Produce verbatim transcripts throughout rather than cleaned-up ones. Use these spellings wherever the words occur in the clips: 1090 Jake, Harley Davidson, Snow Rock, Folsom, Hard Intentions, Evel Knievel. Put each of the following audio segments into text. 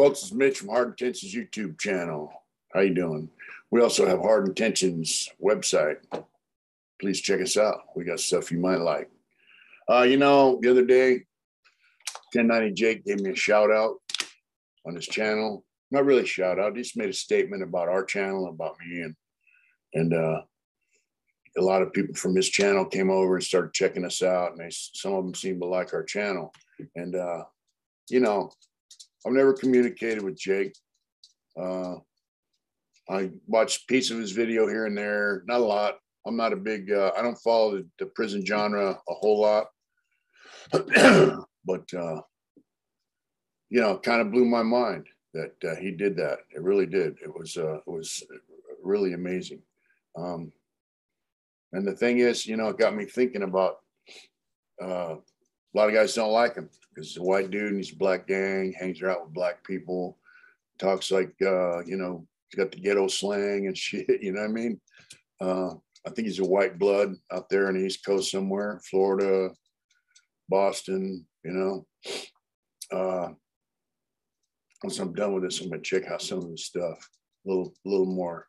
folks, it's Mitch from Hard Intentions YouTube channel. How you doing? We also have Hard Intentions website. Please check us out. We got stuff you might like. Uh, you know, the other day, ten ninety Jake gave me a shout out on his channel. Not really a shout out. He just made a statement about our channel, about me, and and uh, a lot of people from his channel came over and started checking us out, and they, some of them seemed to like our channel. And uh, you know, I've never communicated with Jake. Uh, I watched a piece of his video here and there, not a lot. I'm not a big, uh, I don't follow the, the prison genre a whole lot, but, uh, you know, kind of blew my mind that uh, he did that. It really did. It was, uh, it was really amazing. Um, and the thing is, you know, it got me thinking about, uh, a lot of guys don't like him because he's a white dude and he's a black gang, hangs around with black people, talks like, uh, you know, he's got the ghetto slang and shit, you know what I mean? Uh, I think he's a white blood out there on the East Coast somewhere, Florida, Boston, you know. Uh, once I'm done with this, I'm going to check out some of this stuff a little, a little more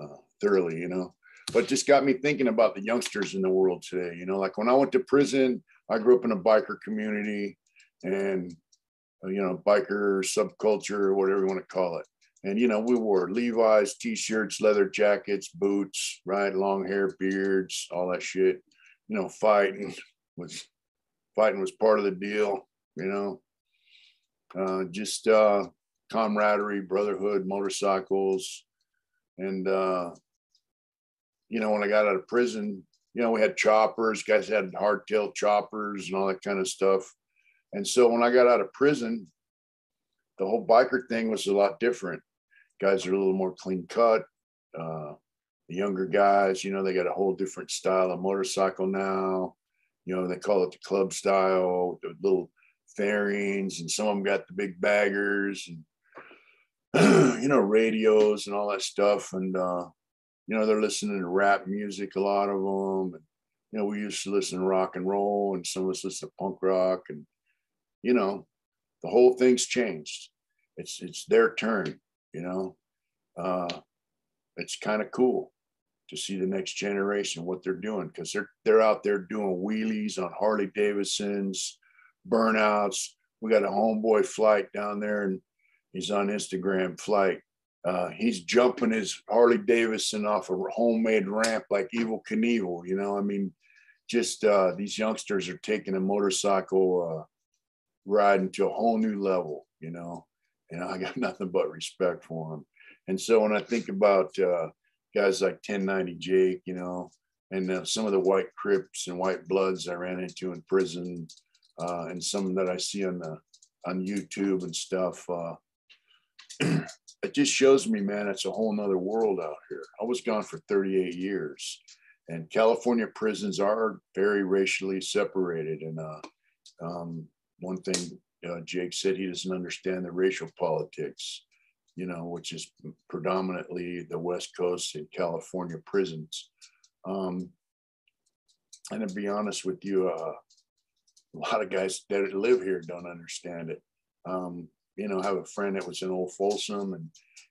uh, thoroughly, you know. But just got me thinking about the youngsters in the world today, you know. Like when I went to prison, I grew up in a biker community and, you know, biker subculture, whatever you want to call it. And, you know, we wore Levi's, T-shirts, leather jackets, boots, right? Long hair, beards, all that shit. You know, fighting was fighting was part of the deal, you know. Uh, just uh, camaraderie, brotherhood, motorcycles. And, uh, you know, when I got out of prison, you know, we had choppers. Guys had hardtail choppers and all that kind of stuff. And so when I got out of prison, the whole biker thing was a lot different. Guys are a little more clean cut. Uh, the younger guys, you know, they got a whole different style of motorcycle now. You know, they call it the club style, the little fairings, and some of them got the big baggers and, you know, radios and all that stuff. And, uh, you know, they're listening to rap music, a lot of them. And, you know, we used to listen to rock and roll, and some of us listen to punk rock. And, you know, the whole thing's changed. It's it's their turn, you know. Uh, it's kind of cool to see the next generation, what they're doing, because they're they're out there doing wheelies on Harley Davidsons, burnouts. We got a homeboy Flight down there, and he's on Instagram. Flight, uh, he's jumping his Harley Davidson off a homemade ramp like Evel Knievel, you know. I mean, just uh, these youngsters are taking a motorcycle. Uh, riding to a whole new level, you know, and I got nothing but respect for him. And so when I think about uh, guys like ten ninety Jake, you know, and uh, some of the white Crips and white Bloods I ran into in prison, uh, and some that I see on the on YouTube and stuff, uh, it just shows me, man, it's a whole nother world out here. I was gone for thirty-eight years, and California prisons are very racially separated, and uh, um, one thing uh, Jake said, he doesn't understand the racial politics, you know, which is predominantly the West Coast and California prisons. Um, and to be honest with you, uh, a lot of guys that live here don't understand it. Um, you know, I have a friend that was in old Folsom, and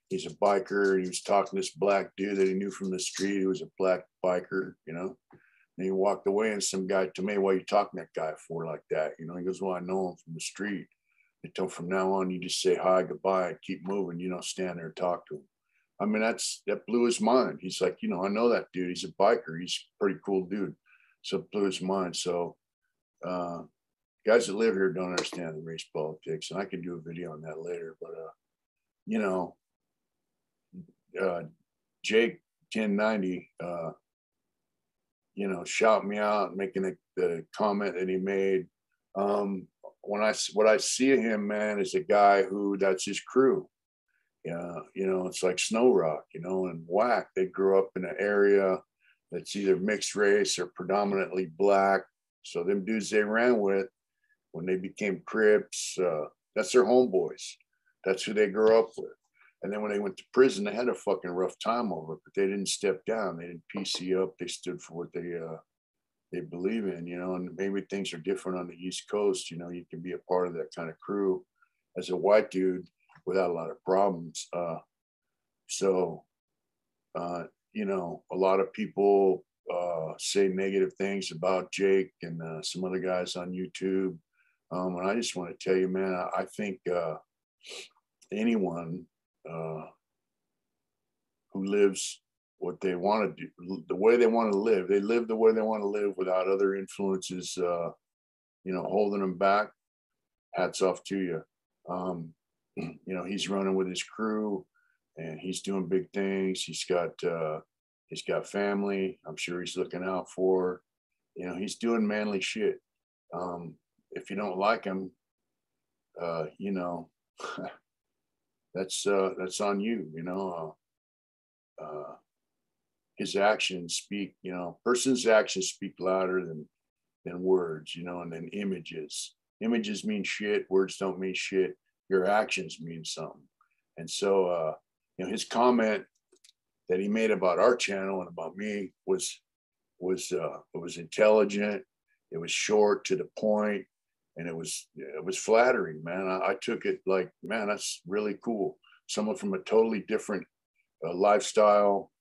he's a biker. He was talking to this black dude that he knew from the street. He was a black biker, you know. And he walked away, and some guy to me, why are you talking to that guy for like that? You know, he goes, well, I know him from the street. I told him, from now on, you just say hi, goodbye, and keep moving. You don't stand there and talk to him. I mean, that's that blew his mind. He's like, you know, I know that dude. He's a biker. He's a pretty cool dude. So it blew his mind. So uh, guys that live here don't understand the race politics. And I can do a video on that later. But, uh, you know, uh, Jake ten ninety, uh, you know, shout me out, making the, the comment that he made. Um, when I, what I see of him, man, is a guy who that's his crew. Yeah, you know, it's like Snow Rock, you know, and Whack. They grew up in an area that's either mixed race or predominantly black. So them dudes they ran with when they became Crips, uh, that's their homeboys. That's who they grew up with. And then when they went to prison, they had a fucking rough time over it, but they didn't step down. They didn't P C up. They stood for what they uh, they believe in, you know, and maybe things are different on the East Coast. You know, you can be a part of that kind of crew. As a white dude, without a lot of problems. Uh, so, uh, you know, a lot of people uh, say negative things about Jake and uh, some other guys on YouTube. Um, and I just want to tell you, man, I, I think uh, anyone uh, who lives what they want to do, the way they want to live, they live the way they want to live without other influences, uh, you know, holding them back. Hats off to you. Um, you know, he's running with his crew and he's doing big things. He's got, uh, he's got family. I'm sure he's looking out for, you know, he's doing manly shit. Um, if you don't like him, uh, you know, that's, uh, that's on you, you know, uh, uh, his actions speak, you know, person's actions speak louder than, than words, you know, and then images. Images mean shit. Words don't mean shit. Your actions mean something. And so, uh, you know, his comment that he made about our channel and about me was, was, uh, it was intelligent. It was short to the point, and it was, it was flattering, man. I, I took it like, man, that's really cool. Someone from a totally different uh, lifestyle,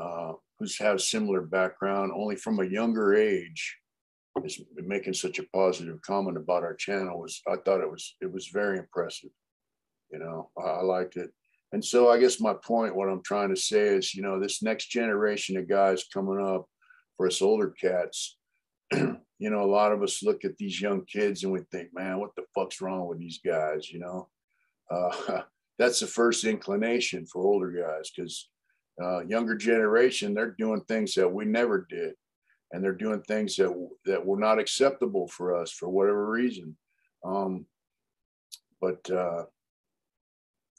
uh, who's have similar background, only from a younger age, is making such a positive comment about our channel. Was, I thought it was, it was very impressive. You know, I, I liked it. And so I guess my point, what I'm trying to say is, you know, this next generation of guys coming up, for us older cats, you know, a lot of us look at these young kids and we think, man, what the fuck's wrong with these guys? You know, uh, that's the first inclination for older guys, because uh, younger generation, they're doing things that we never did. And they're doing things that, that were not acceptable for us for whatever reason. Um, but uh,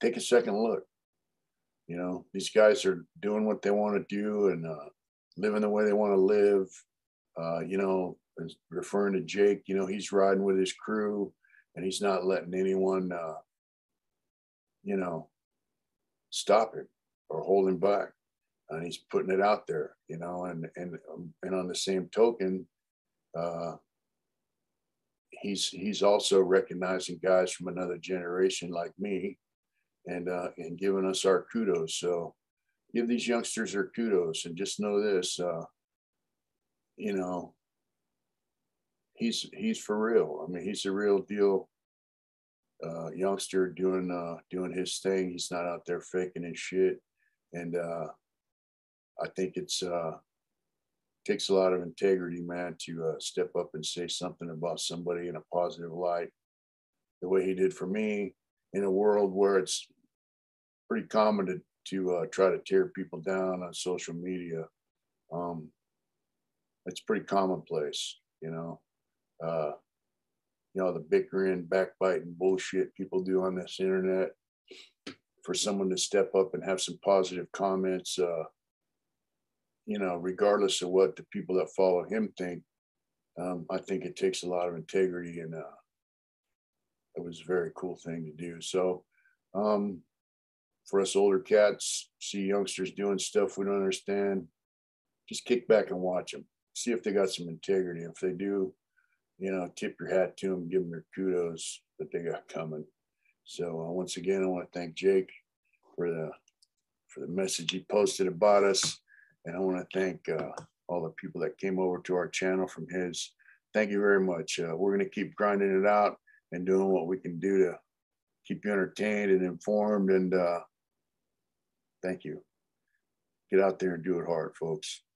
take a second look. You know, these guys are doing what they want to do and uh, living the way they want to live. Uh, you know, referring to Jake, you know, he's riding with his crew and he's not letting anyone, uh, you know, stop him or hold him back. And he's putting it out there, you know, and, and, and on the same token, uh, he's, he's also recognizing guys from another generation like me and, uh, and giving us our kudos. So give these youngsters their kudos and just know this, uh, you know, he's, he's for real. I mean, he's a real deal, uh, youngster doing, uh, doing his thing. He's not out there faking his shit. And, uh, I think it's uh, takes a lot of integrity, man, to uh, step up and say something about somebody in a positive light, the way he did for me, in a world where it's pretty common to, to uh, try to tear people down on social media. Um, it's pretty commonplace, you know. Uh, you know, the bickering, backbiting bullshit people do on this internet. For someone to step up and have some positive comments, uh, you know, regardless of what the people that follow him think, um, I think it takes a lot of integrity, and uh, it was a very cool thing to do. So um, for us older cats, see youngsters doing stuff we don't understand, just kick back and watch them. See if they got some integrity. If they do, you know, tip your hat to them, give them their kudos that they got coming. So uh, once again, I want to thank Jake for the, for the message he posted about us. And I want to thank uh, all the people that came over to our channel from his. Thank you very much. Uh, we're going to keep grinding it out and doing what we can do to keep you entertained and informed. And uh, thank you. Get out there and do it hard, folks.